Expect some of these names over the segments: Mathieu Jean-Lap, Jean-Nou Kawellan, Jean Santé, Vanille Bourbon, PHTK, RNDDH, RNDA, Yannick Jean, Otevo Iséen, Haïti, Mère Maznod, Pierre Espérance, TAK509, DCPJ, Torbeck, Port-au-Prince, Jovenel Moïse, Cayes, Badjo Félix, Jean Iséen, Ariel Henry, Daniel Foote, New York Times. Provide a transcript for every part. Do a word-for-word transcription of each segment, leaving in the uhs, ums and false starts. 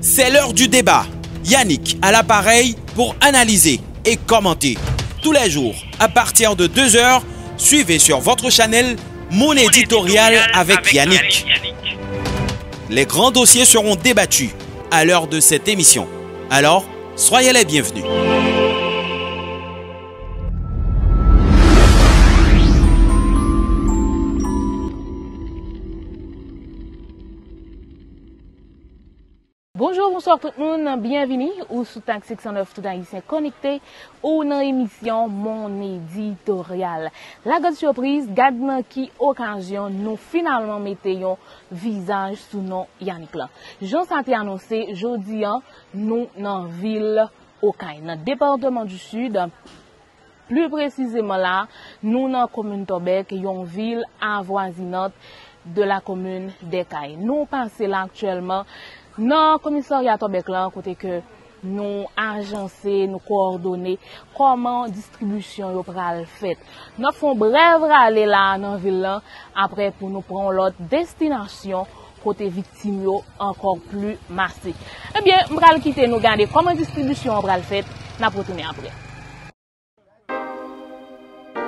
C'est l'heure du débat. Yannick à l'appareil pour analyser et commenter. Tous les jours, à partir de deux heures, suivez sur votre chaîne Mon éditorial avec Yannick. Les grands dossiers seront débattus à l'heure de cette émission. Alors, soyez les bienvenus. Bonjour, bonsoir tout le monde, bienvenue ou sous T A G six cent neuf tout haïtien connecté ou dans l'émission Mon éditorial. La grande surprise, garde nan qui occasion nous finalement mettons visage sous nom Yannick là. Jean Santé annoncé jeudi nous dans ville au Cayes, dans département du Sud. Plus précisément là, nous dans commune Torbeck, une ville avoisinante de la commune des Cayes. Nous passons là actuellement non, commissariat Torbeck là, côté que nous agencer, nous coordonner comment distribution yo pral fait. Nous font brève aller là dans ville là après pour nous prendre l'autre destination côté victime yo encore plus massé. Eh bien, on va quitter nous garder comment distribution pral fait, n'a retourner après.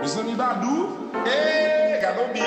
Monsieur Nibadou, eh, gardons bien.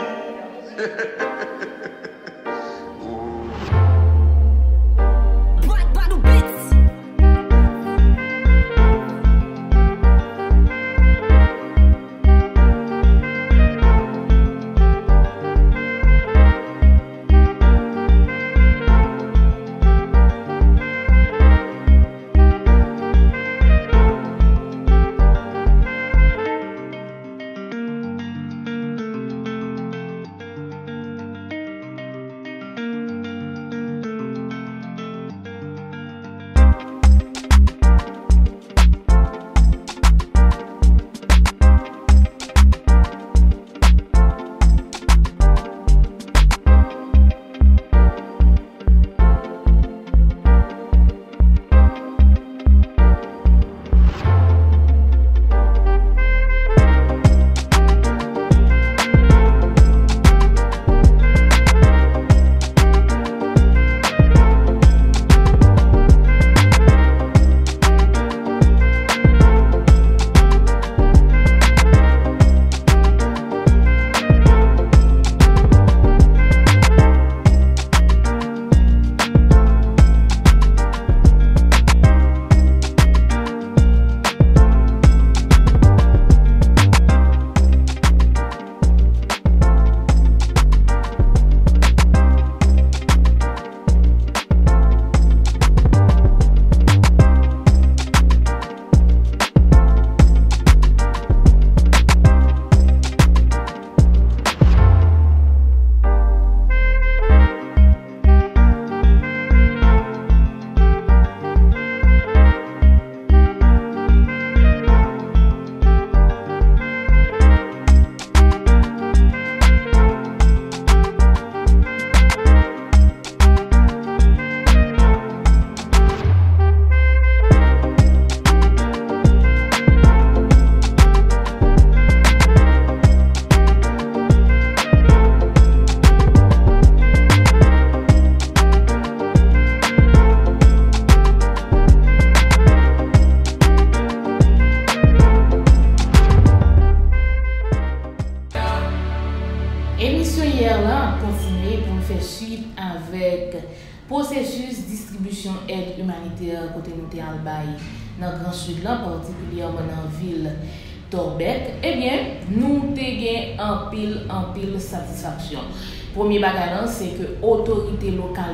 Premier bagage, c'est que l'autorité locale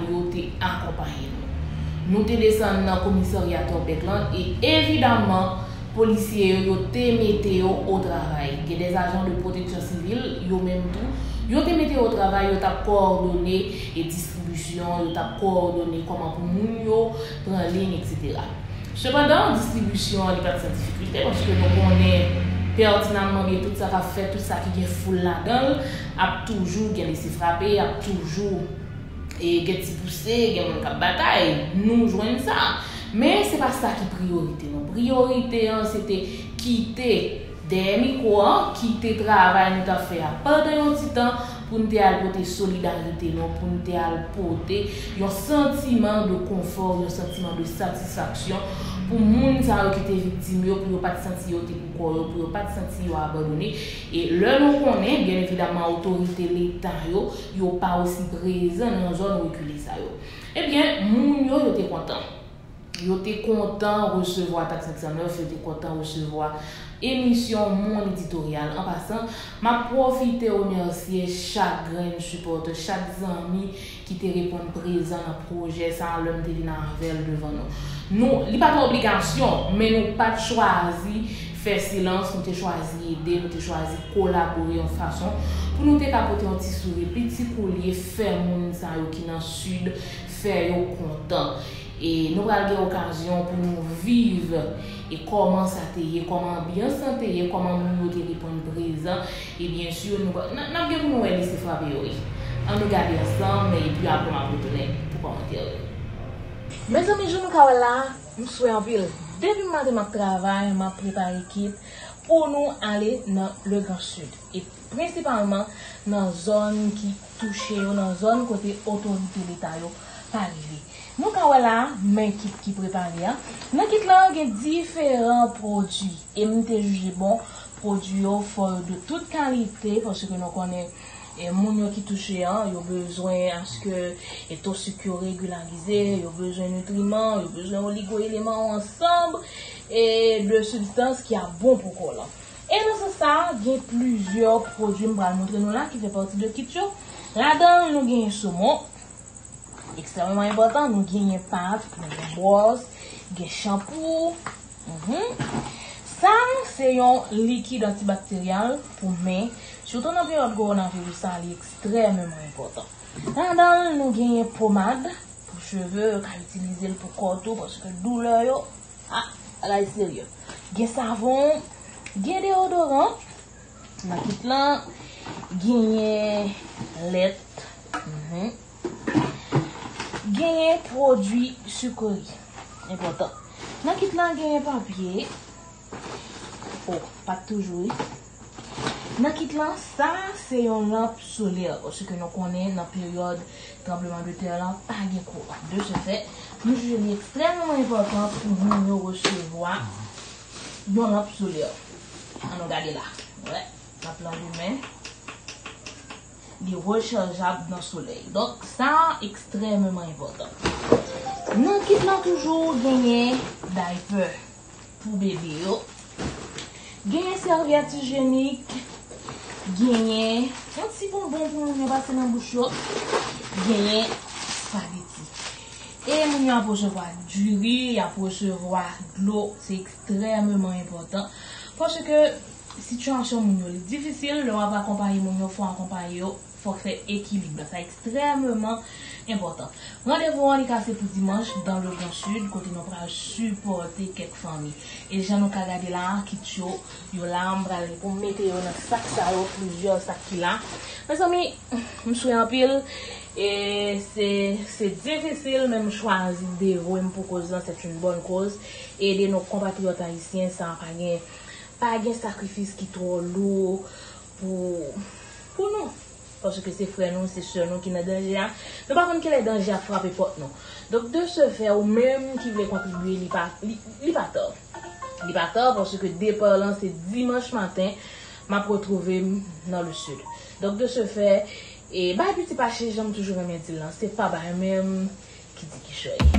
a accompagné nous. Nous sommes descendus dans le commissariat Torbeck et évidemment, les policiers ont été au travail. Des agents de protection civile, ils ont même tout. Ils ont été au travail, ils ont coordonné les distributions, ils ont coordonné comment pour nous prendre en ligne, et cetera. Cependant, la distribution n'est pas sans difficulté parce que nous connaissons pertinemment tout ça qui fait, tout ça qui est fou là-dedans, a toujours laissé frapper, a toujours été poussé, il y a une bataille, nous joignons ça. Mais ce n'est pas ça qui est priorité. La priorité, c'était quitter des micros, quitter le travail, nous avons fait pendant un petit temps pour nous apporter solidarité, pour nous apporter un sentiment de confort, un sentiment de satisfaction pour les gens qui étaient victimes, pour ne pas se sentir abandonnés, pour ne pas se sentir abandonnés. Et le nous connaît, bien évidemment, l'autorité de l'État n'est pas aussi présent dans la zone reculée. Eh bien, les gens étaient contents. Ils étaient contents de recevoir TAC cinq cent neuf, ils étaient contents de recevoir émission Mon Éditorial. En passant, je profite de remercier chaque grain supporter, chaque ami qui te répond présent dans le projet, sans l'homme de Vinavel devant nous. Nous, il n'y a pas d'obligation, mais nous n'avons pas choisi faire silence, nous avons choisi d'aider, nous avons choisi de collaborer en façon pour nous apporter un petit sourire, petit collier, faire mon sang qui est dans le sud, faire content. Et nous avons l'occasion pour nous vivre et comment ça t'aille, comment bien ça t'aille, comment nous nous répondre présent. Et bien sûr, nous avons nous laissé faire. On nous garde ensemble et puis après, on nous donne pour commenter. Mes amis, je nous sommes en ville. Depuis le matin, je travaille, je prépare l'équipe pour nous aller dans le Grand Sud. Et principalement dans la zone qui touche, dans la zone côté autorité de l'État, Paris. Nous avons là, mais qui prépare là. Nous avons différents produits. Et nous avons jugé bon, produits de toute qualité, parce que nous connaissons les gens qui touchent, ils ont besoin à ce que les taux sucrés régularisés, ils ont besoin de nutriments, ils ont besoin d'oligo-éléments ensemble et de substances qui sont bon pour quoi. Et dans ça, il y a plusieurs produits, je vais vous montrer nous là, qui fait partie de Kitcho. Là-dedans, nous avons un saumon. Extrêmement important, nous avons une pâte, une brosse, un shampoo. Ça, c'est un liquide antibactériel pour mains. Surtout dans la période de coronavirus, ça est extrêmement important. Dans nous avons une pommade pour cheveux, qu'on utilise pour corps parce que la douleur, elle est sérieuse. Nous avons un savon, un déodorant, nous avons un lait. Gagne produit sucré important. Dans kit là gagne papier. Oh, pas toujours. Dans kit là ça c'est une lampe solaire parce que nous connaissons dans période tremblement de terre là pas gagne courant. De ce fait, nous jugeons extrêmement important pour nous recevoir une lampe solaire. On regarde là. Ouais, la plan humain. Des rechargeables dans le soleil. Donc, ça, extrêmement important. Nous quittons toujours gagner diaper pour bébé. Gagner serviette hygiénique. Gagner un petit bonbon pour nous passer dans la bouche. Gagner spaghetti. Et nous allons recevoir du riz, nous allons recevoir de l'eau. C'est extrêmement important. Parce que si tu as est difficile, le va accompagner mon faut accompagner. Faut faire équilibre, c'est extrêmement important. Rendez-vous en cassé pour dimanche dans le Grand Sud, côté nous pourra supporter quelques familles. Et les gens nous regardent là, qui tchou, yo là, on mettre dans sac ça, plusieurs sacs là. Mes amis, je suis en pile et c'est difficile même choisir des voix pour cause, c'est une bonne cause. Aider nos compatriotes haïtiens sans rien. Pas de sacrifice qui est trop lourd pour, pour nous. Parce que c'est frère nous, c'est soeur nous qui n'a danger. Nous ne pas contre quel danger à frapper porte nous. Donc de ce fait, ou même qui veut contribuer, il n'est pas tort. Il n'est pas tort parce que départ là, c'est dimanche matin, je me retrouve dans le sud. Donc de ce fait, et bah petit paché, j'aime toujours bien dire là, c'est pas bah même qui dit qui choisit.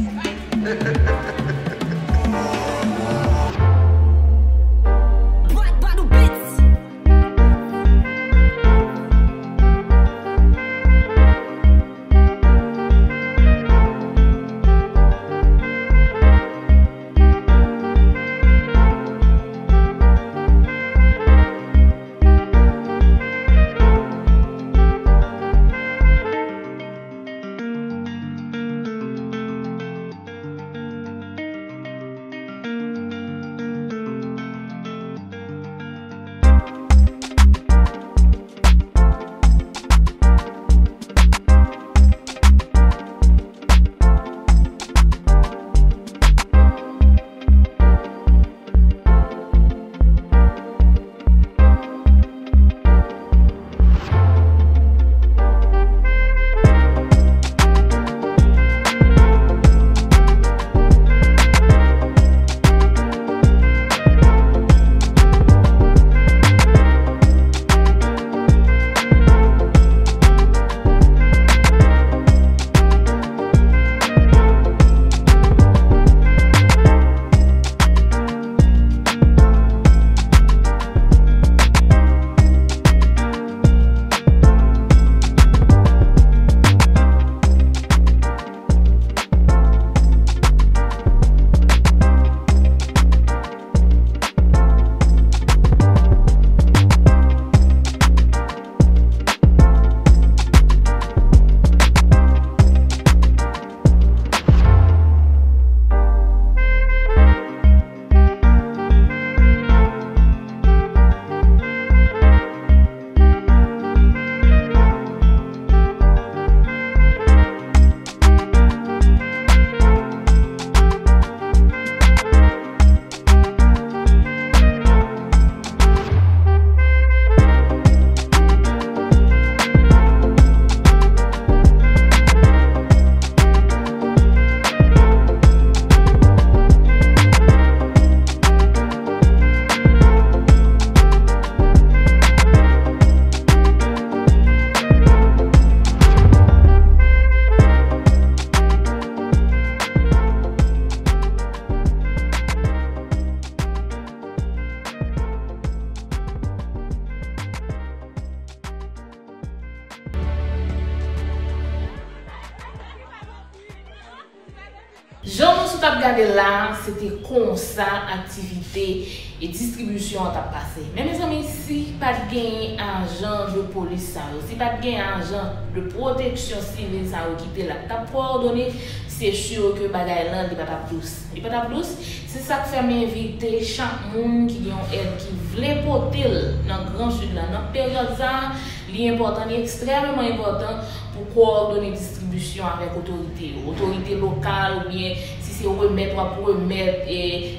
J'en sous t'a regardé là, c'était comme ça activité et distribution t'a passé. Mais mes amis, si pas de gain agent de police ça, si pas de gain agent de protection civile ça qui là, t'a coordonné, c'est sûr que bagaille là, il pas ta plus. Il pas ta plus, c'est ça qui fait m'inviter chaque monde qui ont aide qui voulait porter dans grand sud là, dans période ça, l'important, extrêmement important pour coordonner distribution avec autorité, autorité locale ou bien si c'est remettre pour remettre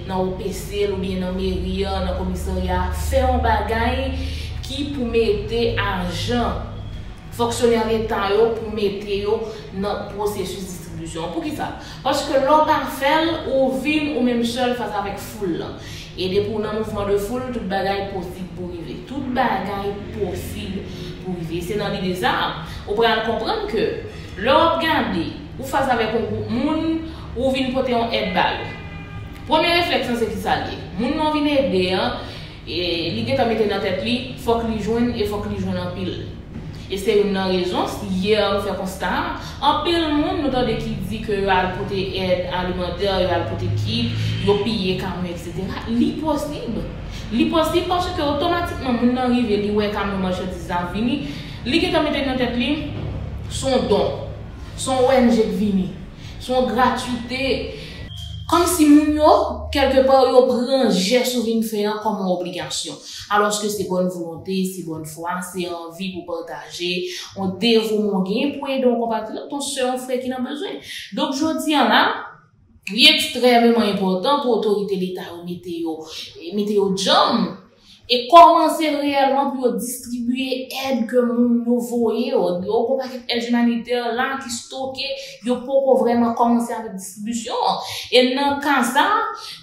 dans O P C ou bien dans mairie, dans commissariat, faire un bagage qui pour mettre argent fonctionnaire d'État pour mettre dans le processus de distribution. Pour qui ça? Parce que l'on fait ou ville ou même seul face avec foule. Et depuis un mouvement de foule, tout bagage est possible pour arriver. Tout bagage est possible pour arriver. C'est dans l'idée ça. On peut comprendre que l'on regarde ou face avec un groupe moun ou vient porter un aide balle. Première réflexion c'est qui ça lié. Moun non vient aider et li gè ta mette dans tête li, faut que li joigne et faut que li joigne en pile. Et c'est une raison, hier on fait constat, en pile monde nous tande qui dit que al porter aide alimentaire, al porter kit, yo piller camion et cetera. Li possible. Li possible parce que automatiquement moun arrive li ouais camion marchandise a vini, li gè ta mette dans tête li son don, son O N G vini, son gratuité. Comme si moun yo, quelque part, yo prend geste ou vin faire comme une obligation. Alors que c'est bonne volonté, c'est bonne foi, c'est envie pour partager, on dévouement gain pour aider nos compatriotes, ton soeur, frère qui en a besoin. Donc, je dis là, il est extrêmement important pour l'autorité de l'État ou météo, météo jam. Et commencer réellement pour distribuer aide que nous voyons, au paquet aide humanitaire là qui stocké, yo pour vraiment commencer avec distribution. Et dans quand ça,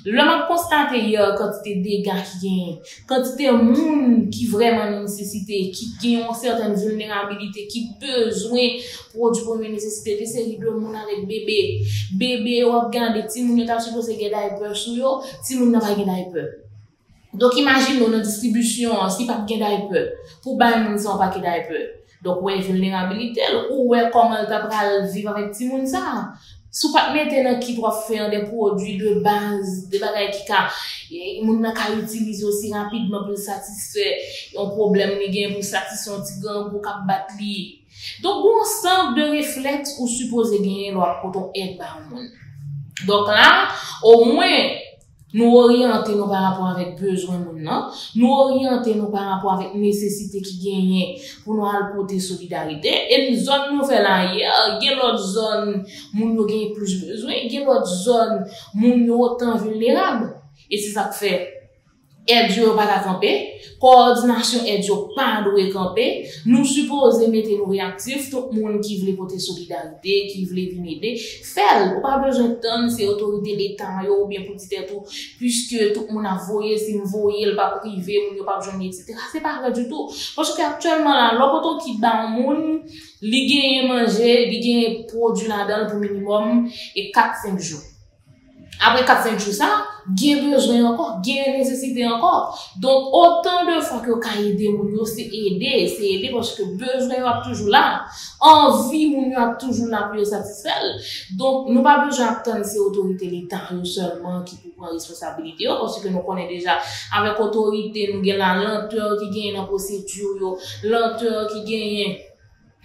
l'homme constate hier quantité de dégâts qui gagnent, quantité de monde qui vraiment nécessité, qui gagnent certaines vulnérabilités, qui besoin pour du premier nécessité, des séries de monde avec bébé, bébé ou regarder, si nous n'avons pas supposé gagner peur sur yo, si nous n'avons pas gagné peur. Donc, imagine nos distributions, si pas de diaper, pour ban nous on pas de diaper. Donc, ouais, vulnérabilité, ou ouais, comment t'as pral vivre avec ti moun ça. Sou pas maintenant qui doit faire des produits de base, des bagages qui ka, moun nan ka utiliser aussi rapidement pour satisfaire un problème ni gen pour satisfaire un petit gang pour cap battre li. Donc, bon ensemble de réflexes ou supposé gagner leur coton aide par moun. Donc là, au moins, nous orienter nous par rapport avec besoin maintenant, nous orienter nous par rapport avec nécessité qui gagne pour nous apporter solidarité. Et une zone nous fait là hier, il y a l'autre zone moun yo gagne plus besoin, il y a l'autre zone moun yo autant vulnérable. Et c'est ça que fait aide yo pas camper, coordination aide yo pas doit camper. Nous supposons mettre nous réactifs tout monde qui veut porter solidarité, qui veut venir aider. Faire, pas besoin de temps, c'est autorité d'État yo ou bien petit tout puisque tout monde a voyé, si nous voyé, pas privé, nous pas besoin et cetera. C'est pas vrai du tout parce que actuellement là, l'autre qui dans monde, li gagne manger, li gagne produit là-dedans pour minimum et quatre cinq jours. Après quatre cinq jours ça, gain besoin encore, gain nécessité encore. Donc autant de fois que ka aider moun yo, c'est aider, c'est aider parce que besoin a toujours là, envie moun yo a toujours là pour satisfaire. Donc nous pas besoin attendre ces autorités l'État seulement qui pour prendre responsabilité parce que nous connaissons déjà avec autorité nous gain la lenteur qui gagne dans procédure yo, lenteur qui gagne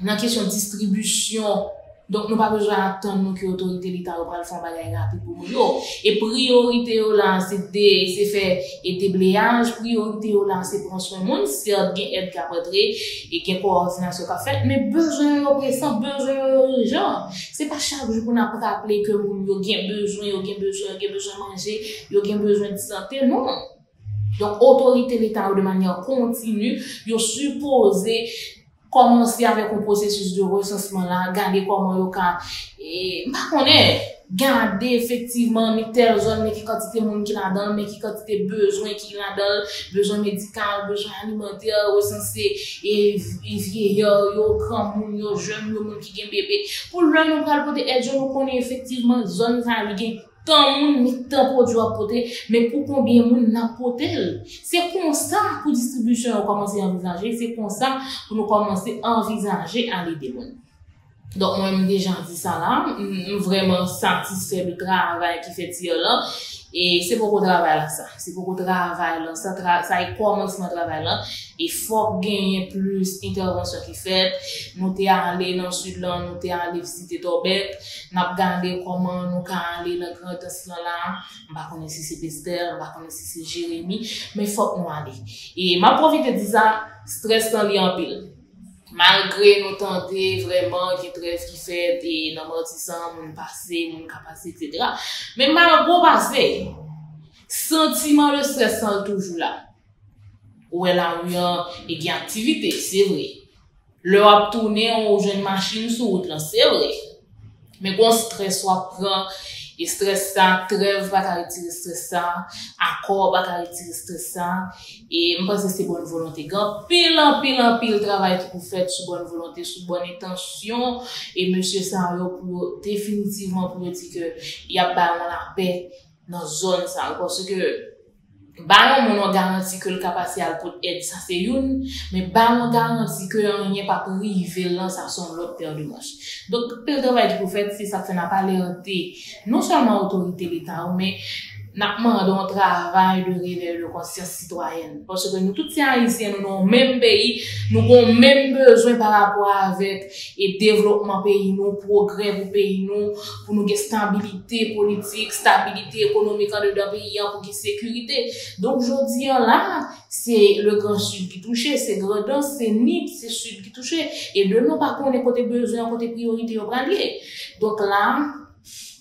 dans question distribution. Donc, nous pas besoin d'attendre que l'autorité de l'État reprenne le fond bagaille rapide pour nous. Et priorité, là, c'est de faire et déblayage. Priorité, là, c'est prendre soin du monde. Certes, il y a aide qui a porté et qui a coordination qui a fait. Mais besoin oppressant, besoin urgent. C'est pas chaque jour qu'on a pas rappelé que nous avons besoin, nous avons besoin, nous avons besoin de manger, nous avons besoin de santé. Non. Donc, autorité de l'État, de manière continue, nous supposé commencer avec un processus de recensement là, garder comment yo ka et pas connait garder effectivement mais telle zone mais qui quantité monde qui là-dedans mais qui quantité besoin qui là-dedans besoin médical besoin alimentaire recenser et vieillard yo grand monde yo jeune yo monde qui gen bébé pour là nous pral porter aide nous connait effectivement zone ça li tant moun ni tant produit à porter mais pour combien moun n'a porter c'est comme ça pour distribution on commence à envisager c'est comme ça pour nous commencer à envisager à l'aider moun Donc, moi, j'ai déjà dit ça là. Vraiment satisfait du travail qui fait dire là. Et c'est beaucoup de travail là, ça. C'est beaucoup de travail là. Ça, tra ça est commencement de travail là. Il faut gagner plus d'intervention qui fait. Nous t'es allé dans le sud là, nous t'es allé visiter Torbeck. Nous avons regardé comment nous t'es allé dans le grand est là là. On va connaître si c'est Pester, on va connaître si c'est Jérémy. Mais il faut que nous allions. Et ma profite de dire ça, stress dans les en pile. Malgré nos tenter vraiment qui trêve qui fait et nos mortissants, mon passé, mon capacité, et cetera. Mais malgré mon passé, sentiment de stress sont toujours là. Ou elle a eu et qui activité, c'est vrai. Le a tourné en jeune machine sur route, c'est vrai. Mais quand stress soit prend, et stress ça, trêve va caractériser stress ça, accord va caractériser stress ça, et je pense que c'est bonne volonté. Quand pile en pile en pile travail que vous faites sous bonne volonté, sous bonne intention, et monsieur Sanrio pour définitivement pour dire que il y a pas la paix dans zone ça, parce que bah non, on garantit que le capacité pour être ça c'est une, mais bah on garantit que on n'y est pas privé là, ça son l'autre paire de manches. Donc, le travail que vous faites, c'est ça que ça n'a pas l'air non seulement autorité l'État, mais n'a pas un travail de réveil de conscience citoyenne. Parce que nous, tous les Haïtiens, nous avons le même pays, nous avons le même besoin par rapport avec le développement pays, nous, progrès pour pays, nous, pour nous, stabilité politique, stabilité économique dans le pays, pour qu'il y ait sécurité. Donc, je dis là, c'est le grand sud qui touche, c'est Gredon, c'est Nip, c'est sud qui touche. Et de nous, par contre, on a côté besoin, côté priorité, on prend lié. Donc là,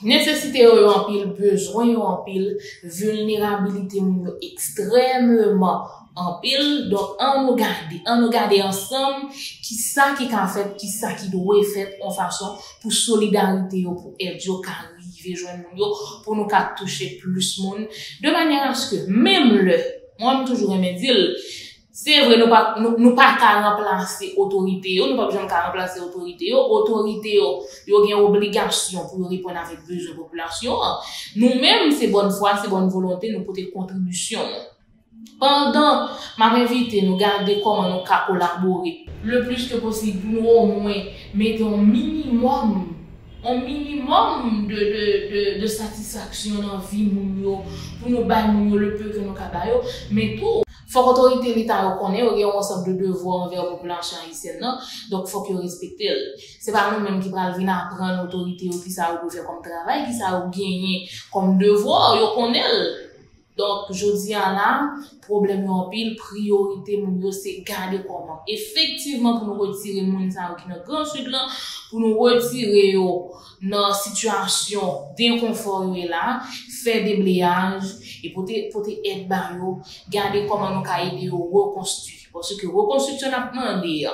nécessité ou en pile, besoin ou en pile, vulnérabilité ou extrêmement en pile. Donc, on nous garde, on nous garde ensemble, qui ça qui est fait, qui ça qui doit faire en façon pour solidarité ou pour aider au arriver, pour nous toucher plus de monde. De manière à ce que, même le, moi, toujours aimé dire, c'est vrai, nous pas, nous, nous pas qu'à remplacer autorité, nous pas besoin qu'à remplacer autorité, autorité, il y a une obligation pour répondre avec besoin de population. Nous-mêmes, c'est bonne foi, c'est bonne volonté, nous porter contribution. Pendant, m'a invité, nous garder comment nous collaborer. Le plus que possible, nous au moins, mettons un minimum, un minimum de, de, de, de satisfaction dans la vie, pour nous bailler le peu que nous avons, mais tout. Faut que l'autorité l'État reconnaisse, il y a un ensemble de devoirs envers la population haïtienne, donc faut qu'ils respectent. C'est pas nous-mêmes qui prenons apprendre l'autorité, qui ça ou faire comme travail, qui ça ou gagner comme devoir, ils reconnaissent. Donc, je dis là, problème en pile, priorité, mon c'est garder comment. Effectivement, pour nous retirer mon ça qui dans grand sud là, pour nous retirer dans situation d'inconfort là, faire des bléages, et pour te, pour te aider, garder comment nous aider à reconstruire. Parce que reconstruction n'a pas demandé.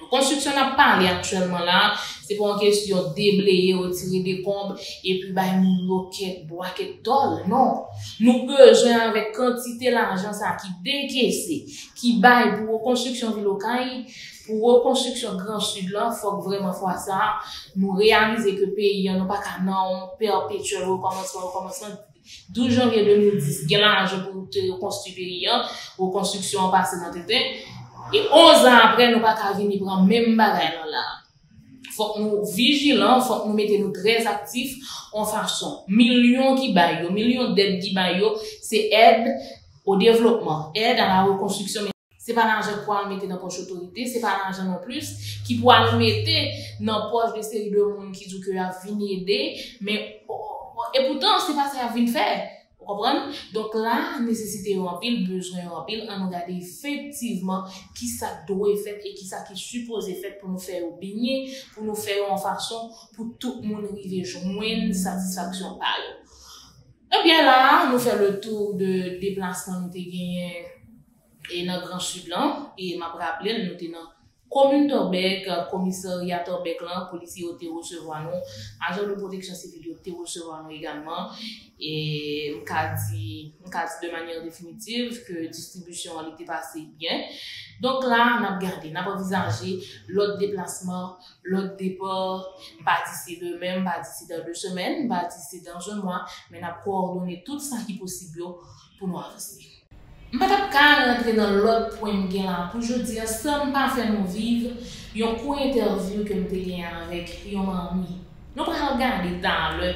Reconstruction n'a pas parlé actuellement là. C'est pour une question de déblayer, retirer des combes, et puis, bah, nous, roquettes, bois, quête d'ol. Non. Nous, besoin avec quantité d'argent, ça, qui décaisse, qui baille pour reconstruction de locale, pour reconstruction grand sud là, faut vraiment faire ça. Nous réaliser que pays, on n'a pas qu'à non, perpétuel, recommencement, recommencement. douze janvier deux mille dix, il y a l'argent pour te reconstruire pays, reconstruction passée dans tes têtes. Et onze ans après, nous pas qu'à venir prendre même bagaille là. Faut que nous vigilants, faut que nous mettons nous très actifs en façon. Millions qui baillent, millions d'aides qui baillent, c'est aide au développement, aide à la reconstruction. C'est pas l'argent pour le mettre dans la poche autorité, c'est pas l'argent non plus qui pour le mettre dans la poche de série de monde qui dit que a venir aider, mais et pourtant c'est pas ça à venir faire. Donc là, nécessité en pile, besoin en pile, on regarde effectivement qui ça doit faire et qui ça qui suppose faire pour nous faire obéir, pour nous faire en façon, pour tout le monde arriver joindre satisfaction par eux. Et bien là, nous faisons le tour de déplacement, nous avons gagné et dans le Grand Sud là, et m'a rappelé, nous avons commune Torbeck, commissariat Torbeck là, policier te recevoir nous, agent de protection civile te recevoir nous également, et m'ka dit de manière définitive que distribution elle était passée bien. Donc là, on a regardé, on a envisagé l'autre déplacement, l'autre départ, pas d'ici demain, pas d'ici dans deux semaines, pas d'ici dans un mois, mais on a coordonné tout ça qui est possible pour nous avancer. Je ne vais pas rentrer dans l'autre point de là. Pour je dire, ça ne pas faire nous vivre une courte interview que nous avons avec une amie. Nous allons regarder dans le.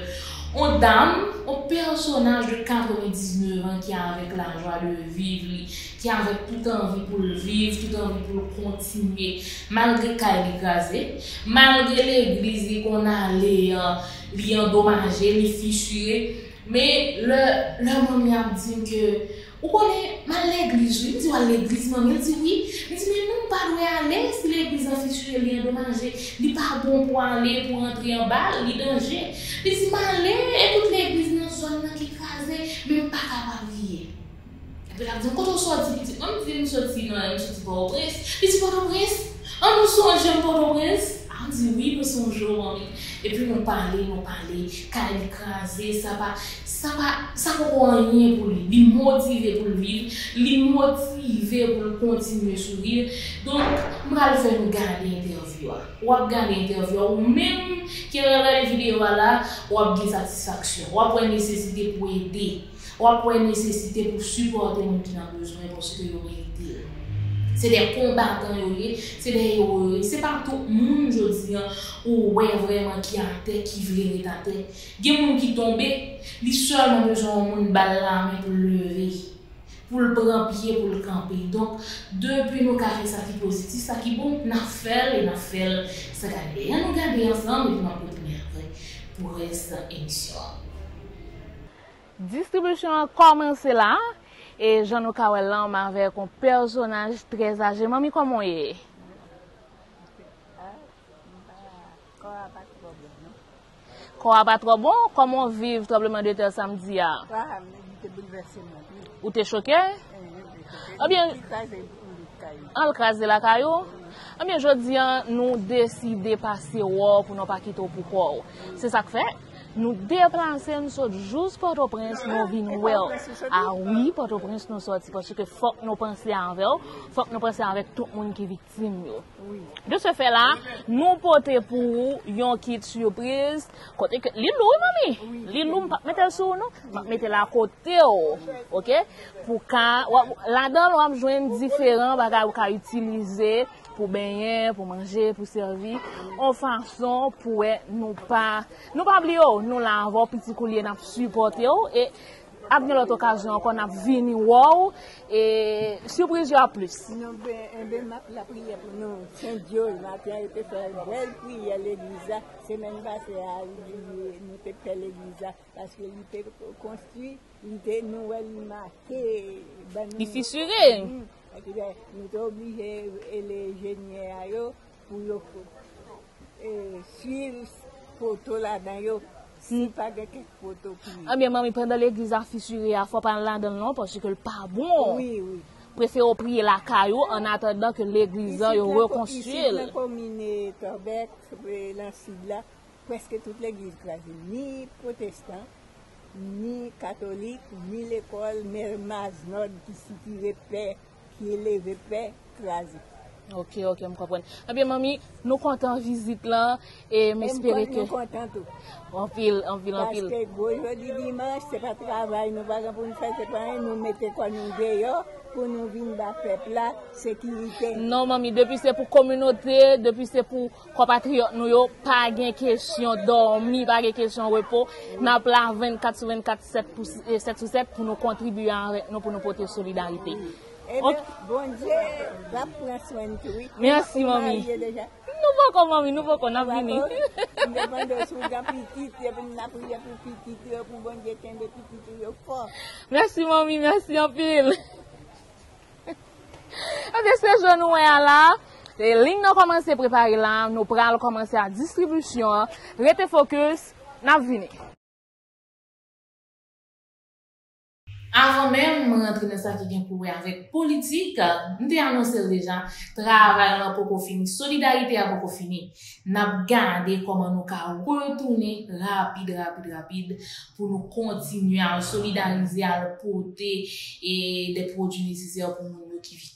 On dame, un personnage de quatre-vingt-dix-neuf ans qui a avec la joie de vivre, qui a avec toute envie pour le vivre, toute envie pour le continuer, malgré Cayes gazé, malgré l'église qu'on a les euh, endommagés, les fissurés. Mais le, le moment m'a dit que, vous connaissez, mal l'église, oui, dit à l'église, maman, dit oui, mais dit, mais non, pas loin aller, si l'église a fichu, elle est endommagée, il n'est pas bon pour aller, pour entrer en bas, il est danger. Il dit, mal aller, écoute l'église dans la zone qui crase, mais pas capable de vivre. Elle dit, quand on sortit, il dit, on dit, on sortit, non, on sortit pas au prince. Il dit, pas au prince, on nous songe, j'aime pas au prince. On dit, oui, nous songeons. Et puis, nous parlons, nous parlons, Cayes crasé, ça va, ça va, ça va rien pour lui, lui motiver pour le vivre, lui motiver pour continuer à sourire. Donc, nous allons faire nous garder l'interview. Ou à garder l'interview, ou même qui regarde la vidéo là, ou à des satisfactions, ou à une nécessité pour aider, ou à une nécessité pour supporter les gens qui ont besoin parce qu'ils ont aidé. C'est des combattants, c'est des héros, c'est pas tout le monde aujourd'hui où ouais vraiment qui a tête, qui veut être à terre. Il y a des gens qui tombent, ils seulement besoin de monde balle là pour le lever, pour le prendre pied, pour le camper. Donc, depuis nous avons fait ça qui est positif, ça qui est bon, nous avons fait et nous avons fait ça qui est bien. Nous gardons ensemble et nous avons continué après pour cette émission. Distribution a commencé là. Et Jean-Nou Kawellan m'a avec un personnage très âgé. Mami, comment est-ce? Quand on pas trop bon, comment vivre troublement de terre samedi? Ou t'es choqué? Eh bien, on crase la caillou. Eh bien, je dis, nous décidons de passer au pour ne pas quitter au pourquoi. C'est ça que fait? Nous déplacer, nous sommes juste Port-au-Prince, nous venons well. Ah oui, Port-au-Prince, nous sortis parce que faut que nous pensions envers, faut que nous pensions avec tout le monde qui est victime. Oui. De ce fait-là, nous portons pour yon kit surprise. Côté que l'île oui, mami. L'île oui. Pas mettre sur nous, mettre la côté OK? Pour quand là-dedans, on va joindre différents bagages qu'on peut utiliser pour baigner, pour manger, pour servir en façon pour nous pas nous pas oublier. Nous l'avons petit collier n'a supporté et à l'autre occasion qu'on a venu wow et surprise à plus. Nous ben la prière pour nous Saint Dieu matin était faire belle prière l'église semaine passée nous fait faire l'église parce que il était construit il nous elle marqué il fissuré nous sommes obligés les géniaux pour suivre photo là-dedans. Si pas de quelques photos. Ah bien, maman, pendant l'église à fissurer, il faut pas là dans le nom parce que le pas bon. Oui, oui. Préférons prier la caillou en attendant que l'église soit reconstruite. Ici, la commune Torbeck, là, presque toute l'église crasée, ni protestant, ni catholique, ni l'école Mère Maznod qui situe paix, qui élève paix, crasée. Ok, ok, je comprends. Eh bien, mamie, nous comptons visite là et m'espérer que. Nous comptons tout. En pile, en pile, en pile. Parce que aujourd'hui, dimanche, c'est pas travail, nous ne pour nous faire, c'est pas rien, nous mettons quoi nous dehors pour nous venir dans le peuple là, sécurité. Non, mamie, depuis c'est pour communauté, depuis c'est pour compatriotes, nous n'avons pas de question dormir, pas de question repos. Nous avons là vingt-quatre sur vingt-quatre, sept sur sept pour nous contribuer, pour nous porter solidarité. Eh bien, bon Dieu, va prendre soin de toi. Merci, mamie. Nous voulons, mamie, nous voulons qu'on a fini. Nous demandons si vous avez petit, vous avez petit, pour bon Dieu, vous avez petit, vous avez. Merci, mamie, merci en pile. Avec ce jeune là, les lignes ont commencé à préparer là, nous allons commencer à distribution. Restez focus, nous avons fini. Avant même de rentrer dans ça qui vient pour avec politique, nous avons annoncé déjà, travail à beaucoup fini, solidarité à beaucoup fini. Nous avons regardé comment nous allons retourner rapide, rapide, rapide pour nous continuer à solidariser, à porter et des produits nécessaires pour nous qui victimes.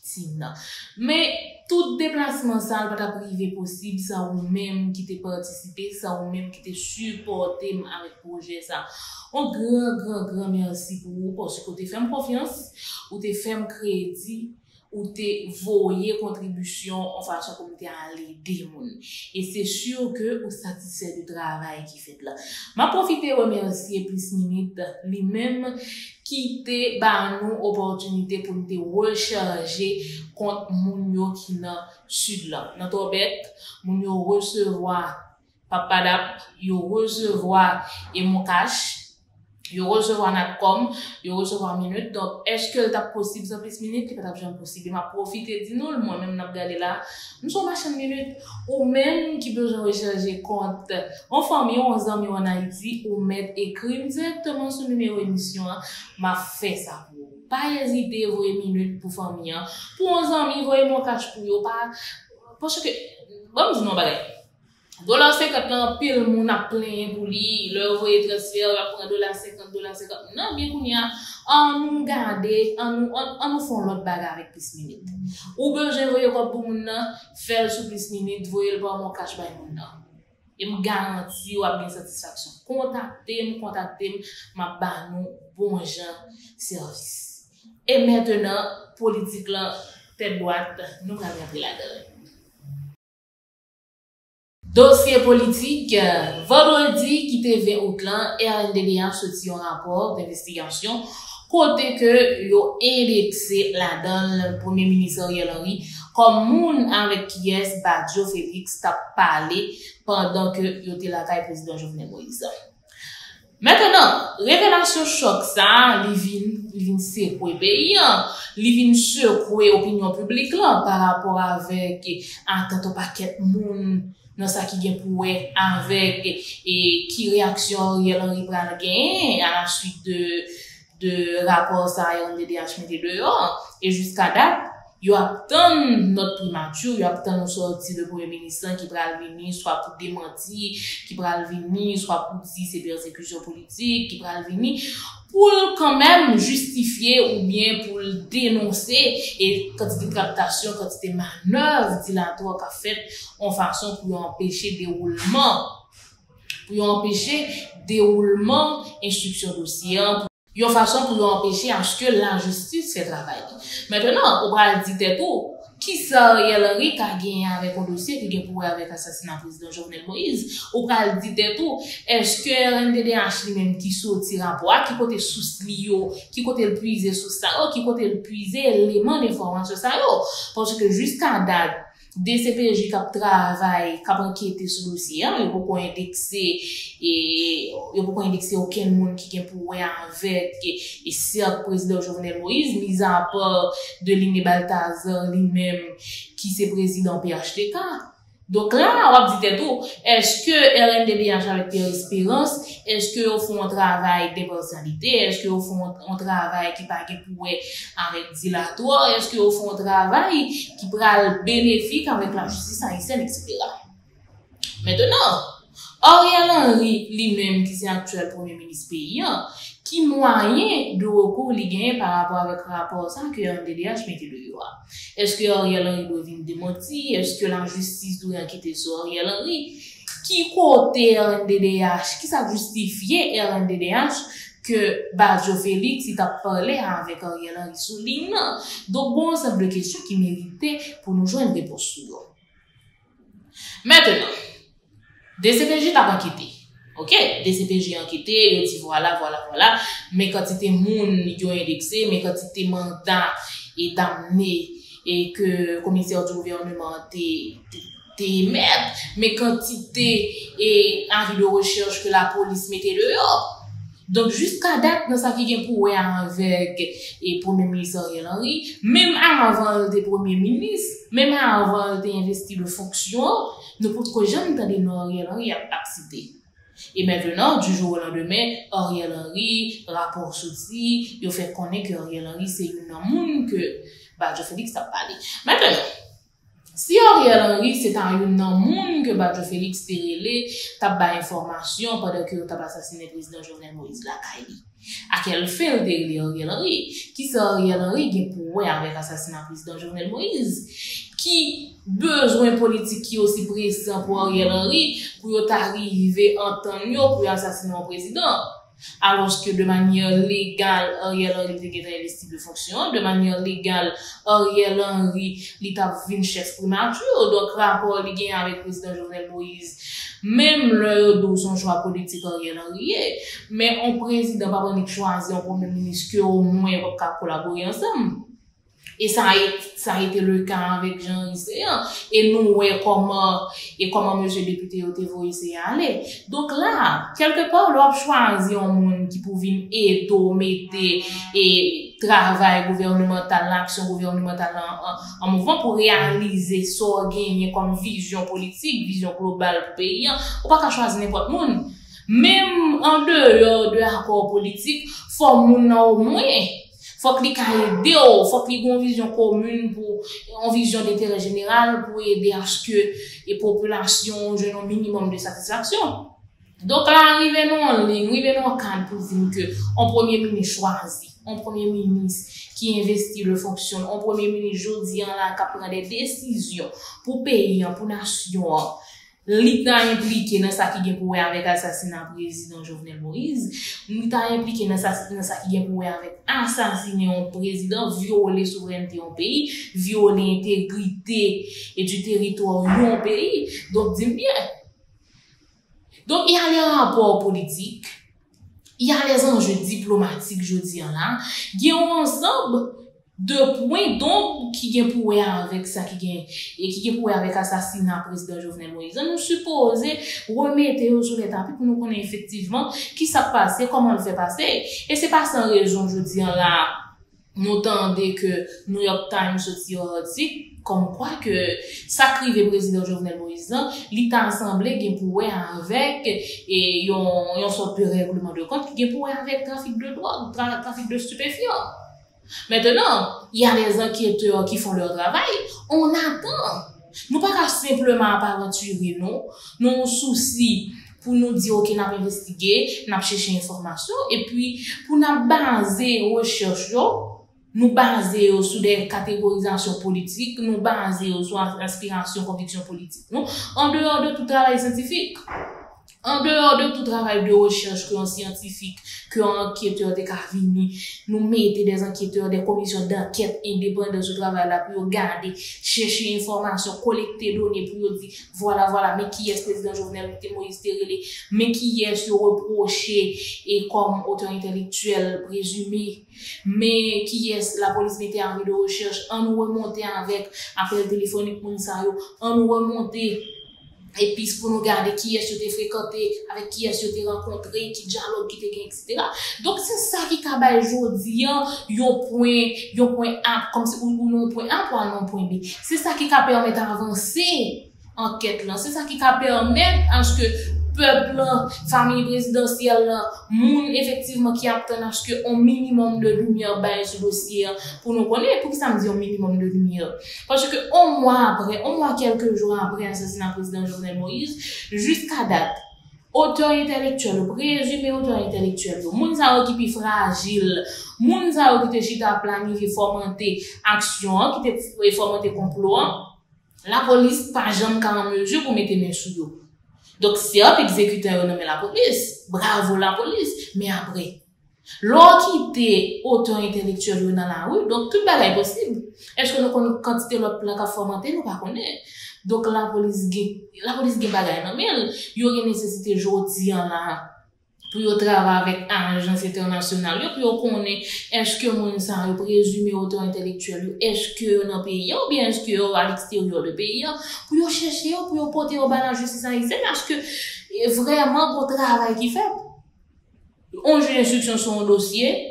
Mais tout déplacement, ça ne va pas privé possible, ça ou même qui t'a participé, ça ou même qui t'a supporté avec le projet, ça. Un grand, grand, grand merci pour vous, parce que vous avez fait confiance, vous avez fait crédit, ou te voyer contribution en façon comme tu as l'aider moun. Et c'est sûr que vous satisfait du travail qui fait là. M'a profiter remercier plus minute lui-même qui te ba nous opportunité pour te recharger contre moun yo qui nan sud là. Nan Torbeck, moun yo recevoir papa d'ap, yo recevoir et mon cash. Yo recevoir natcom, yo recevoir minute. Donc est-ce que t'as possible ça plus minute qui pas besoin possible. M'a profiter di nous moi même n'a regarder là. Nous sommes machine minute ou même qui besoin recharger compte en famille, en amis en Haïti ou mettre écrire directement sur numéro émission m'a fait ça pour. Pas hésiter voyer minute pour famille, pour en amis voyer mon cash pour yo pas parce que bon nous non bagarre. dollar cinquante nan pile moun a plein pour li, leur voyer transfert la prend dollar cinquante dollar cinquante. Non bien kounya, on nous garder, on nous on nous font l'autre bagarre avec plus minute. Ou besoin voyer quoi pour moun nan, faire sous plus minute, voyer le mon cash bay moun nan. Et me garanti ou a bien satisfaction. Contactez-moi, contactez-moi, m'a ba nou bon gens service. Et maintenant politique là tête droite, nous va rentrer là-dedans. Dossier politique, vendredi qui te vingt août là, R N D A sorti un rapport d'investigation côté que yo indexé la donne le premier ministre Ariel Henry comme moun avec qui est Badjo Félix t'a parlé pendant que yo était la caille président Jovenel Moïse. Maintenant, révélation choc ça, li vin, li vin secouer pays, li vin secouer opinion publique là par rapport avec attente paquet moun non ça qui vient pour avec et qui réaction Ariel Henry pral gain à la suite de de rapport ça R N D A dehors et jusqu'à date yo attend notre primature yo attend nous sortir de premier ministre qui pral venir soit pour démentir qui pral venir soit pour dire c'est persécution politique qui pral venir pour quand même justifier ou bien pour dénoncer et quantité de captation, quantité de manœuvre dilatoire qu'a fait en façon pour empêcher déroulement, pour empêcher déroulement instruction dossier, en façon pour empêcher à ce que la justice fait travail. Maintenant, on va dire tout. Qui ça Ariel Henry a gagné avec un dossier qui est pour avec assassinat président Jovenel Moïse ou pral dit tout est-ce que R N D D H lui-même qui sorti rapport qui côté source lio qui côté le puiser sous ça qui côté le puiser élément d'information ça parce que jusqu'à date D C P J qui travaille qui enquête sur dossier il beaucoup indexé et il beaucoup indexé aucun monde qui est pour avec et certes président Jovenel Moïse mis à part de Ligne Baltazar lui-même qui c'est président P H T K. Donc là on va dire tout est-ce que R N D B H avec Pierre Espérance est-ce que au font un travail d'impartialité est-ce que au font un travail qui pas pour avec dilatoire est-ce que au font un travail qui pral bénéfique avec la justice haïtienne et cetera. Maintenant Ariel Henry lui-même qui c'est actuel premier ministre paysan qui moyen de recours li gagne par rapport avec rapport ça que R N D D H mette de yo. Est-ce que Ariel Henry doit venir démentir? Est-ce que la justice doit enquêter sur Ariel Henry? Qui côté R N D D H? Qui ça justifier R N D D H que Badjo Félix il t'a parlé avec Ariel Henry sous ligne? Donc bon, c'est une question qui méritait pour nous joindre une réponse. Maintenant, D C P J t'a enquêté. OK, D C P J enquêté, il dit voilà, voilà, voilà, mais quantité moun yo indexé, mais quantité mandat est amené et que commissaire du gouvernement té émettre, mais quantité et avis de recherche que la police mettait dehors. Donc jusqu'à date dans ça qui vient pour avec et premier ministre Ariel Henry, même avant le premier ministre, même avant de investir le fonction, ne pour que jamais dans Ariel Henry a accepté. Et maintenant, du jour au lendemain, Ariel Henry, rapport sorti, il fait connaître que Ariel Henry, c'est une homme que Badjo Félix a parlé. Maintenant, si Ariel Henry, c'est un homme que Badjo Félix t'a relé, t'a bas information pendant que t'a assassiné le président Jovenel Moïse la Cayes. À quel fait t'a relé Ariel Henry? Qui c'est Ariel Henry qui est pour avec l'assassinat président Jovenel Moïse? Qui besoin politique qui aussi pressant pour Ariel Henry pour y arriver en temps pour assassiner un président Alors que de manière légale, Ariel Henry était dans les types de fonction, de manière légale, Ariel Henry, il t'a vu chef primature, donc rapport lié avec le président Jovenel Moïse, même le dans son choix politique Ariel Henry, mais on président pas qu'on choisi un premier ministre que au moins on peut collaborer ensemble. Et ça a, ça a été le cas avec Jean Iséen. Et nous, ouais, comment, et comment monsieur le député Otevo Iséen allait. Donc là, quelque part, l'on a choisi un monde qui pouvait aider, mettre, et travail gouvernemental, l'action gouvernementale en, en, en mouvement pour réaliser ce qu'on gagne comme vision politique, vision globale pour pays. On ne peut pas choisir n'importe quel monde. Même en dehors de l'accord politique, il faut au moins. Faut qu'il y ait des hauts, faut qu'il y ait une vision commune pour, une vision d'intérêt général pour aider à ce que les populations aient un minimum de satisfaction. Donc là, arrivons en ligne, arrivons en cadre pour dire que, un premier ministre choisi, un premier ministre qui investit le fonctionnement, un premier ministre, aujourd'hui, là, qui prend des décisions pour pays, pour nation, l'État impliqué dans ça qui vient pour avec assassinat président Jovenel Moïse, l'État impliqué dans ça qui vient pour avec assassiner un président, violer souveraineté en pays, violer l'intégrité et du territoire en pays. Donc, dis bien. Donc, il y a les rapports politiques, il y a les enjeux diplomatiques, je dis là, il y a un ensemble de points, donc, qui vient pour avec ça, qui vient, et qui vient pour avec assassinat président Jovenel Moïse. Nous supposons remettre sur les tapis pour nous connaître effectivement qui ça passe, comment le fait passer. Et c'est pas sans raison, je dis là, nous tendez que New York Times sortit un article, comme quoi que ça crive président Jovenel Moïse, l'État assemblé vient pour avec, et yon, yon sorte de règlement de compte qui vient pour avec trafic de drogue, trafic de stupéfiants. Maintenant, il y a les enquêteurs qui font leur travail. On attend. Nous ne pouvons pas simplement aventurer nous. Nous avons un souci pour nous dire, OK, nous avons investigué, nous avons cherché information. Et puis, pour nous baser nos recherches, nous baser sur des catégorisations politiques, nous baser sur aspirations, convictions politiques, non? En dehors de tout travail scientifique. En dehors de tout travail de recherche que un scientifique, que un enquêteur de Carvini, nous mettons des enquêteurs, des commissions d'enquête indépendantes de ce travail-là pour regarder, chercher information, collecter données pour dire, voilà, voilà, mais qui est président Jovenel Moïse Terrelé, mais qui est ce reproché et comme auteur intellectuel présumé, mais qui est la police mettait en de recherche, en nous remonter avec appel téléphonique Mounsayo, en nous remonter. Et puis, pour nous regarder qui est-ce que tu fréquenté, avec qui est-ce que tu rencontré, qui dialogue, qui te gagne, et cetera. Donc, c'est ça qui cabaye aujourd'hui, yon point, yon point A, comme si, ou non point A, pour non point B. C'est ça qui ka permet d'avancer enquête là. C'est ça qui ka permet à ce que peuple, famille présidentielle, moun, effectivement, qui attend à ce que un minimum de lumière baille sur le dossier, pour nous connaître, pour que ça me dise un minimum de lumière. Parce que, un mois après, un mois quelques jours après l'assassinat président Jovenel Moïse, jusqu'à date, auteur intellectuel, présumé auteur intellectuel, moun sa qui pi fragile, moun sa qui te chita planifié, fomenté action, qui te fomenté complot, la police pas jamais qu'en mesure pour mettre main sous yo. Donc, si on exécute un nommé la police, bravo la police, mais après, l'autre qui était auteur intellectuel dans la rue, donc tout est possible. Est-ce que nous connaissons la quantité de plan qui a formaté, nous ne connaissons pas. Donc, la police, la police qui est bagaille nommée, il y aurait nécessité aujourd'hui en la, pour travailler avec l'agence internationale, pour connaître est-ce que mon sang est présumé auteur intellectuel, est-ce que dans le pays, ou bien est-ce que à l'extérieur du pays, pour chercher, pour porter au bas la justice en exil, parce que vraiment, pour le travail qu'il fait, on joue l'instruction sur un dossier,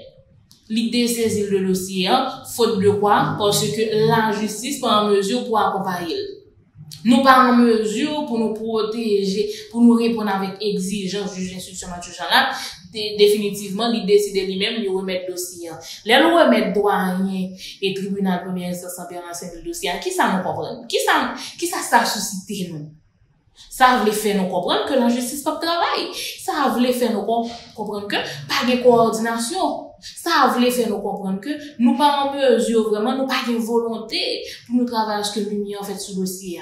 l'idée saisit le dossier, faute de quoi, parce que la justice n'est pas en mesure pour accompagner. Nous pas en mesure pour nous protéger, pour nous répondre avec exigence du juge d'instruction Mathieu Jean-Lap, définitivement, il décide lui-même de remettre le dossier. Là, il remet douanier et tribunal première instance internationale le dossier. Qui ça nous comprend? Qui ça, qui ça, ça suscite nous? Ça voulait faire nous comprendre que la justice pas de travail. Ça voulait faire nous comprendre que pas de coordination. Ça voulait faire nous comprendre que nous pas en mesure vraiment, nous pas de volonté pour nous travailler ce que l'Union fait sur le dossier.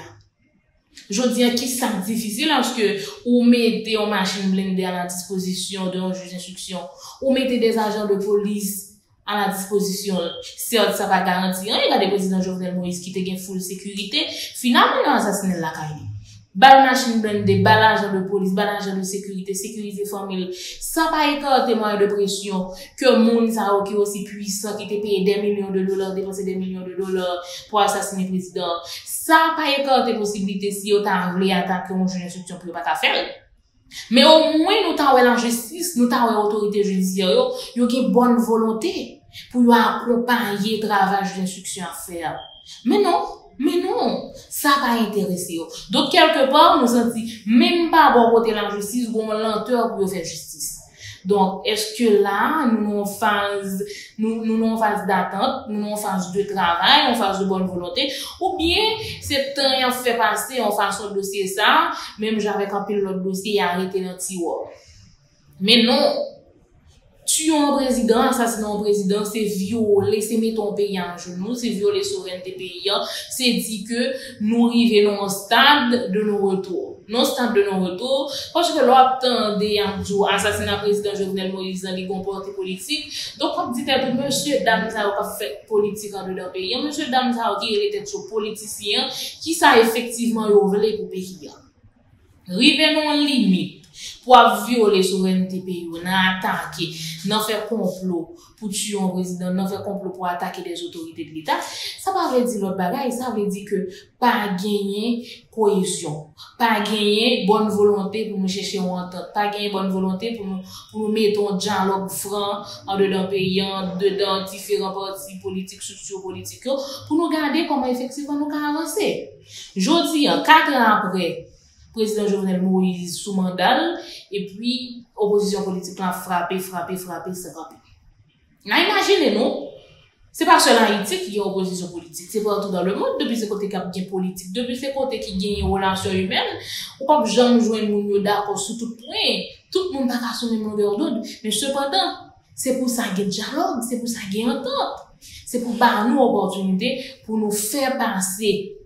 Je dis qui c'est difficile parce que vous mettez une machine blindée à la disposition d'un juge d'instruction, vous mettez des agents de police à la disposition, certes ça va garantir, il y a des présidents Jovenel Moïse qui étaient en full sécurité, finalement ils ont assassiné la Cayes. Bal machine blindée, bal agent de police, bal agent de sécurité, sécurité familiale, ça va être un témoin de pression que moun sa qui aussi puissant, qui te paye des millions de dollars, dépenser des millions de dollars pour assassiner le président. Ça va être une possibilité si on t'a voulu attaquer un juge d'instruction pour pas faire. Mais au moins, nous t'avons la justice, nous t'avons l'autorité judiciaire, nous avons une bonne volonté pour accompagner le travail d'instruction à faire. Mais non. Mais non, ça va intéresser. Donc, quelque part, nous sommes dit, même pas bon côté la justice, on lenteur pour faire justice. Donc, est-ce que là, nous en phase, nous, nous en phase d'attente, nous en phase de travail, en phase de bonne volonté, ou bien, c'est temps fait passer, en façon de dossier ça, même j'avais campé l'autre dossier et arrêté le tiroir. Mais non. Tuer un président, assassiner un président, c'est violer, c'est mettre ton pays en genoux, c'est violer souveraineté pays, c'est dire que nous arrivons dans un stade de nos retours. Non stade de nos retours, parce que l'obtendait un jour assassinat président Jovenel Moïse dans les comportements politiques. Donc, on dit que monsieur, dame, ça a fait politique en dedans pays, monsieur, dame, ça a été politicien, qui ça effectivement voulu pour pays. Revenons en limite. Pour violer souveraineté pays, on a attaqué, on a fait complot pour tuer un président, on a fait complot pour attaquer des autorités de l'État. Ça ne veut pas dire l'autre bagaille, ça veut dire que pas gagner cohésion, pas gagner bonne volonté pour nous chercher une entente, pas gagner bonne volonté pour nous, pour nous mettre un dialogue franc en dedans pays, en dedans différents partis politiques, structures politiques, pour nous garder comment effectivement nous avancer. Je dis, quatre ans après, président Jovenel Moïse sous mandat, et puis, opposition politique l'a frappé, frappé, frappé, c'est frappé. Là, imaginez, non? C'est pas seulement en Haïti qu'il y a opposition politique, c'est partout dans le monde, depuis ce côté qui a bien politique, depuis ce côté qui gagne relation humaine, on peut jamais joindre nous d'accord sur tout point, tout le monde n'a pas son même longueur d'onde, mais cependant, c'est pour ça qu'il y a dialogue, c'est pour ça qu'il y a entente, c'est pour par nous opportunité, pour nous faire passer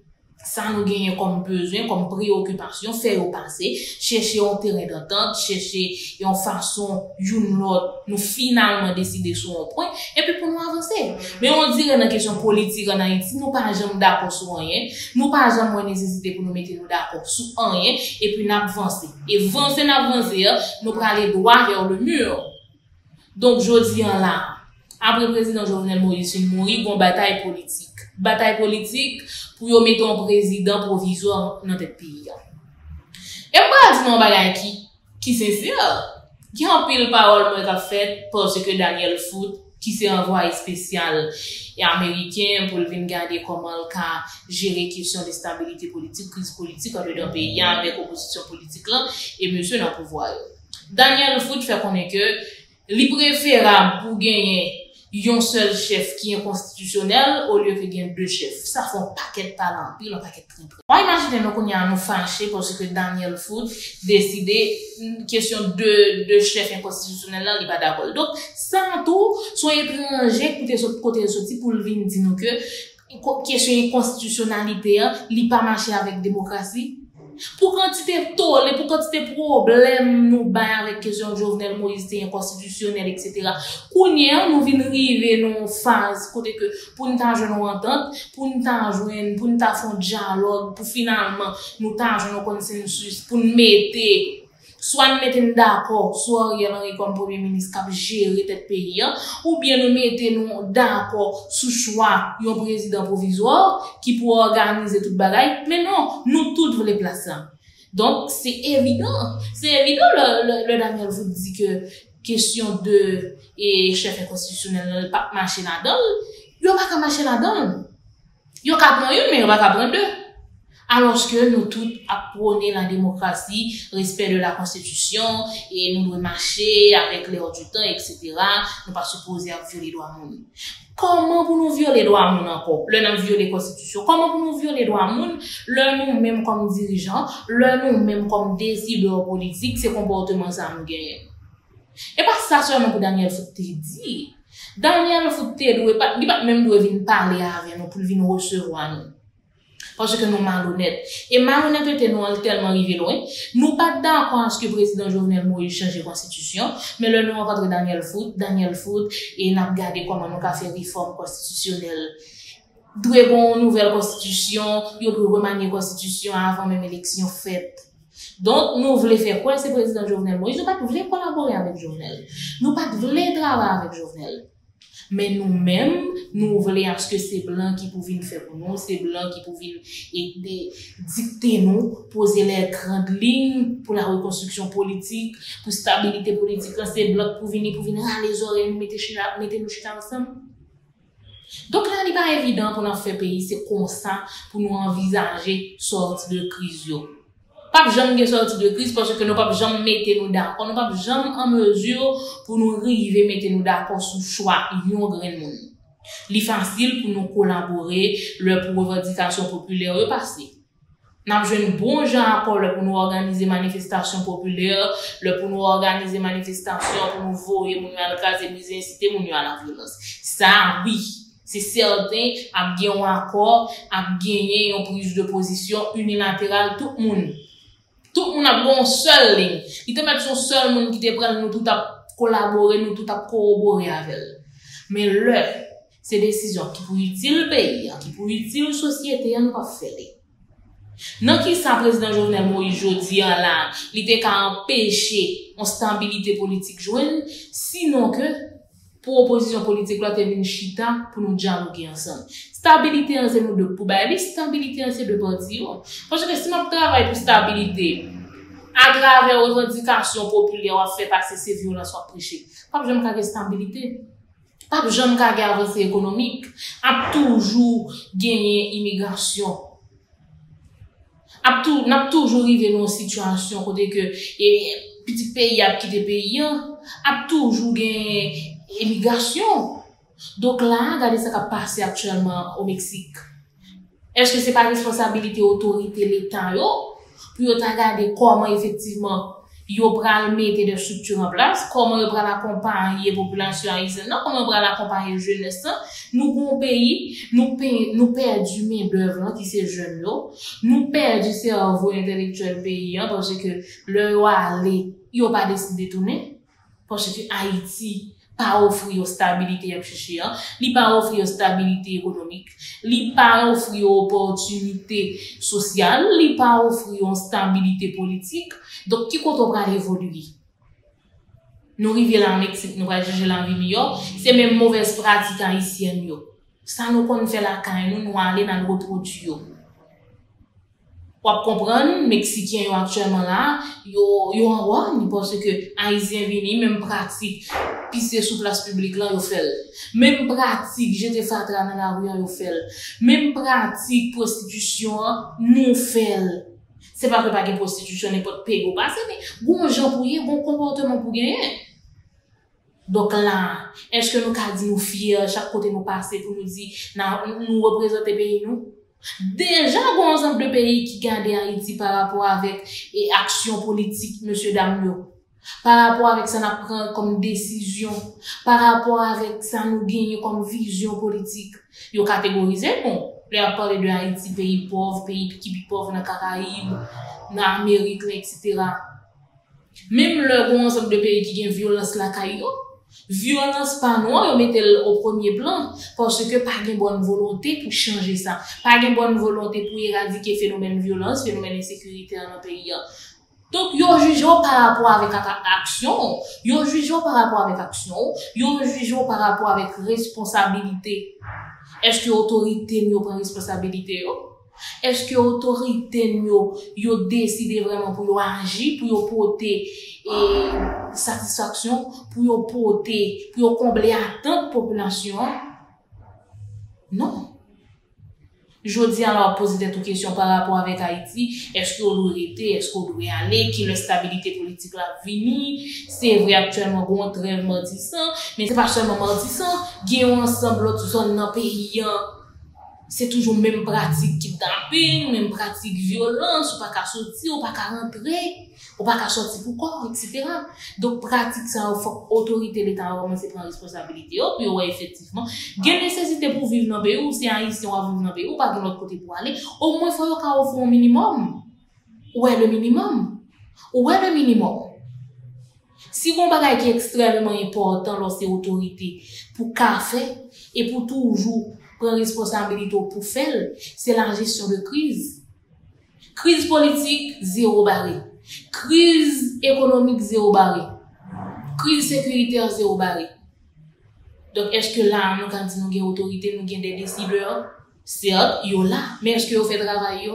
ça nous gagne comme besoin, comme préoccupation, faire au passé, chercher un terrain d'entente, chercher une façon, une autre, nous finalement décider sur un point, et puis pour nous avancer. Mais on dirait dans la question politique en Haïti, nous pas jamais d'accord sur rien, nous pas jamais nécessité pour nous mettre nous d'accord sur rien, et puis nous avancer. Et avancer, n'avancer, nous prenons les droits vers le mur. Donc, je dis là, après le président Jovenel Moïse, il mourit, il y a une bataille politique. Bataille politique pour mettre un président provisoire dans notre pays. Et moi, je dis non, bagaille qui, qui sincère, qui a pile parole qui a fait parce que Daniel Foote, qui s'est envoyé spécial et américain pour venir garder comment le cas gérer question de stabilité politique, crise politique dans le pays avec opposition politique là, et monsieur dans le pouvoir. Daniel Foote fait qu'on est que, il préférable pour gagner un seul chef qui est constitutionnel au lieu que gagne deux chefs. Ça fait un paquet de talent, puis un paquet de trinquants. Moi, imaginez-nous qu'on y a nous fâchés parce que Daniel Foote décidait une question de, de chef inconstitutionnel, là, il n'est pas d'accord. Donc, sans tout, soyez étrangers, écoutez ce côté de sortie pour le venir dire nous que, question inconstitutionnalité, il n'a pas marché avec démocratie. Pour quantité tolle, pour quantité problème, nous baillons avec question Jovenel Moïse, inconstitutionnel, et cetera. Kounia, nous venons arriver dans une phase, côté que, pour nous t'en jouer une entente, pour nous t'en jouer, pour nous t'en faire un dialogue, pour finalement, nous t'en jouer un consensus, pour nous mettre, soit nous mettons d'accord, soit Ariel Henry comme premier ministre qui gère tête pays, ou bien nous mettons d'accord sous choix d'un président provisoire qui pourra organiser toute bagaille. Mais non, nous tous voulons placer. Donc, c'est évident. C'est évident, le, le, le Daniel vous dit que question de et chef inconstitutionnel pas marcher là-dedans. Il n'y a pas de marcher là-dedans. Il n'y a qu'à prendre une, mais il n'y a pas qu'à prendre deux. Alors que nous tous apprenons la démocratie, respect de la constitution, et nous devons marcher avec l'air du temps, et cetera. Nous ne pas supposés violer les droits de l'homme. Comment pour nous violer les droits de l'homme encore? Le nous violer la constitution. Comment pour nous violer les droits de l'homme? Le nous même comme dirigeants, le nous même comme décideurs politiques, ces comportements ça nous gagne. Et pas ça seulement pour Daniel Foote dit. Daniel Foote doit pas, il pas même doit venir parler avec nous pour venir recevoir nous. Parce que nous malhonnêtes. Et malhonnêteté, nous sommes tellement arrivés loin. Nous pas d'accord à ce que le président Jovenel Moïse change la constitution. Mais là, nous avons rencontré Daniel Foote, Daniel Foote, et nous avons regardé comment nous avons fait réforme constitutionnelle. D'où est bon, nouvelle constitution, il faut remanier la constitution avant même l'élection faite. Donc, nous voulons faire quoi, c'est le président Jovenel Moïse? Nous ne voulons pas collaborer avec Jovenel. Nous ne voulons pas travailler avec Jovenel. Mais nous-mêmes, nous voulons à ce que ces blancs qui pouvaient nous faire pour nous, ces blancs qui pouvaient dicter nous, poser les grandes lignes pour la reconstruction politique, pour la stabilité politique, ces blancs pouvaient nous râler les oreilles, nous mettre nos chutes ensemble. Donc là, il n'est pas évident pour nous faire payer, c'est comme ça pour nous envisager sortir de crise. Pas jamais sortir de crise parce que nous pas jamais mettre nous d'accord, nous pas jamais en mesure pour nous arriver mettre nous d'accord sur choix un grand monde. Il est facile pour nous collaborer, leur revendication populaire repasser. Nous avons besoin de bons gens pour nous organiser manifestations populaires, pour nous organiser manifestations, pour nous voyer, pour nous alcaser, pour nous inciter, pour nous à la violence. Ça, oui. C'est certain, à gagner un accord, à gagner une prise de position unilatérale, tout le monde. Tout le monde a bon seul ligne. Il te met son seul monde qui te prend, nous tout à collaborer, nous tout à corroborer avec elle. Mais là, c'est des décisions qui pour utile pays, qui pour utile société, nous pas faire. Non, qui ça, président Jovenel Moïse, aujourd'hui, là, il te qu'à empêcher une stabilité politique jointe, sinon que, pour opposition politique, là, t'es une chita pour nous dialoguer ensemble. Stabilité, c'est nous deux. Pour bailler, stabilité, c'est deux parties. Parce que si nous travaillons pour stabilité, aggraver aux revendications populaires, on fait passer ces violences, on prêcher. Pas besoin de stabilité. Pas besoin de avancée économique. A toujours gagner immigration. A toujours arriver dans une situation côté que, et, petit pays a quitté pays, a toujours gagné émigration. Donc là, regardez ce qui a passé actuellement au Mexique. Est-ce que ce n'est pas responsabilité autorité l'État pour regarder comment effectivement ils vont mettre des structures en place, comment ils vont accompagner les populations haïtiennes, comment ils vont accompagner les jeunes. Nous, bon pays, nous perdons main d'œuvre qui sont jeunes, nous perdons cerveau intellectuel pays parce que leur aller, ils n'ont pas décidé de tourner parce que Haïti pas offrir stabilité à chercher, li pas offrir stabilité économique, li pas offrir opportunité sociale, li pas offrir stabilité politique. Donc, qui compte on évoluer? Nous arrivons là en Mexique, nous allons juger la vie meilleure, c'est même mauvaise pratique haïtienne. Ça nous qu'on fait la caille, nous nous allons dans notre produit. Pour comprendre, les Mexicains sont actuellement là, ils sont en roi, parce que les Haïtiens viennent, même pratique, pisser sur place publique, ils font. Même pratique, jeter fatra dans la rue, ils font. Même pratique, prostitution, nous faisons. C'est pas que pas de prostitution n'est pas de payer ou pas, mais bon gens pour y, bon comportement pour gagner. Donc là, est-ce que nous avons dit nous fiers, chaque côté nous passer pour nous dire, nous représentons le pays, nous? Déjà, bon ensemble de pays qui gardent Haïti par rapport avec et action politique, monsieur Damio, par rapport avec ça nous prend comme décision, par rapport avec ça nous gagne comme vision politique, ils catégorisé bon. Leur parler de Haïti, pays pauvre, pays qui est pauvre dans les Caraïbes, dans l'Amérique, et cetera. Même le bon ensemble de pays qui gagne violence la caillou. Violence pas noire, on met au premier plan parce que pas de bonne volonté pour changer ça, pas de bonne volonté pour éradiquer phénomène violence, phénomène insécurité dans notre pays. Donc yo jugeons par rapport avec action, yo jugeons par rapport avec action, yo jugeons par rapport avec responsabilité. Est-ce que autorité nous prend responsabilité yo? Est-ce que l'autorité yo décide vraiment pour agir, pour porter et satisfaction, pour porter, pour combler l'attente de la population? Non. Je dis alors poser des questions par rapport avec Haïti. Est-ce que l'autorité, est-ce qu'on doit aller, qui la stabilité politique la venir? C'est vrai actuellement qu'on très mortissant, mais c'est pas seulement mortissant, il y a un ensemble de zones dans le pays. c'est toujours même pratique kidnapping, même pratique violence, ou pas qu'à sortir, ou pas qu'à rentrer, ou pas qu'à sortir pour corps, et cetera. Donc, pratique ça, il faut que l'autorité de l'État commence à prendre responsabilité. Puis, ouais, effectivement, il y a une nécessité pour vivre dans le pays, ou si un ici, on va vivre dans le pays, ou pas de l'autre côté pour aller. Au moins, il faut qu'on offre un minimum. Où est le minimum? Où est le minimum? Si on bagage qui est extrêmement important lorsque l'autorité pour café et pour toujours prendre responsabilité pour faire, c'est la gestion de crise. Crise politique, zéro barré. Crise économique, zéro barré. Crise sécuritaire, zéro barré. Donc, est-ce que là, nous, quand nous avons autorité, nous avons des décideurs? Certes, ils sont là, mais est-ce que vous faites travail?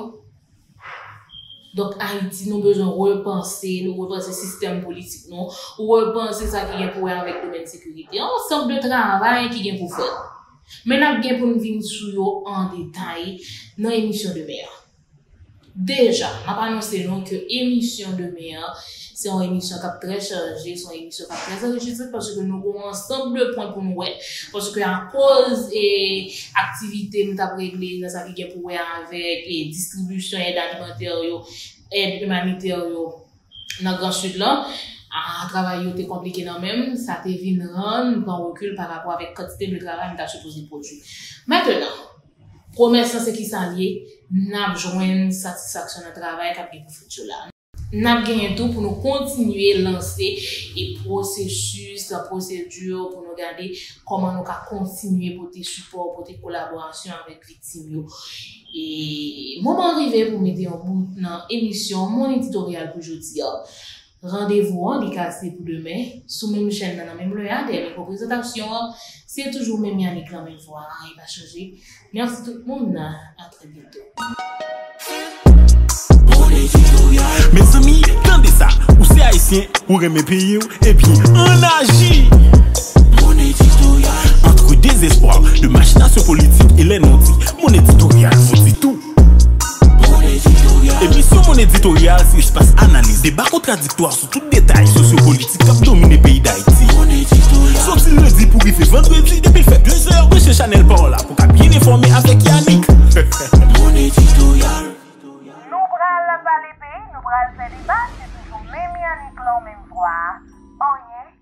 Donc, Haïti, nous avons besoin de repenser, nous repenser le système politique, nous repenser ça qui est pour avec le domaine de sécurité. Ensemble de travail qui est pour faire. Maintenant, nous avons pour venir sur en détail dans l'émission de mer. Déjà, je vais annoncer que l'émission de mer, c'est une émission qui est très chargée, c'est une émission qui est très enrichissante parce que nous avons un ensemble de points pour nous. Parce que à cause et activités, nous avons réglé dans sa vie pour avec et distribution et alimentaire, aide humanitaire dans le Grand Sud là. Ah, travail était compliqué non même, ça te vient rendre dans recul par rapport avec quantité de travail que tu as supposé produire. Maintenant, promesse c'est qui s'en lié, n'a joindre satisfaction dans travail qu'a pour futur là. N'a gagné tout pour nous continuer lancer et processus, la procédure pour nous regarder comment nous ca continuer pour tes supports, pour tes collaborations avec victimes. Et moment arrivé pour mettre en bout dans émission mon éditorial pour aujourd'hui. Rendez-vous en décassé pour demain, sous même chaîne, dans la même loya, des représentations. C'est toujours même Yannick la même voix, il va changer. Merci tout le monde, à très bientôt. Mes amis, attendez ça, ou c'est haïtien, ou remet pays, et puis on agit. Entre désespoir, de machination politique et les non-dits, mon éditorial vous dit tout. Émission mon éditorial, si je passe analyse, débat contradictoire sur tout détail sociopolitique qui domine le pays d'Haïti. Sauf si lundi pour y faire vendredi, depuis fait deux heures de chez Chanel Paola pour qu'à bien informer avec Yannick. Mon éditorial. Nous prenons la validée, nous prenons le débat, c'est toujours même Yannick là, même voix. On y est.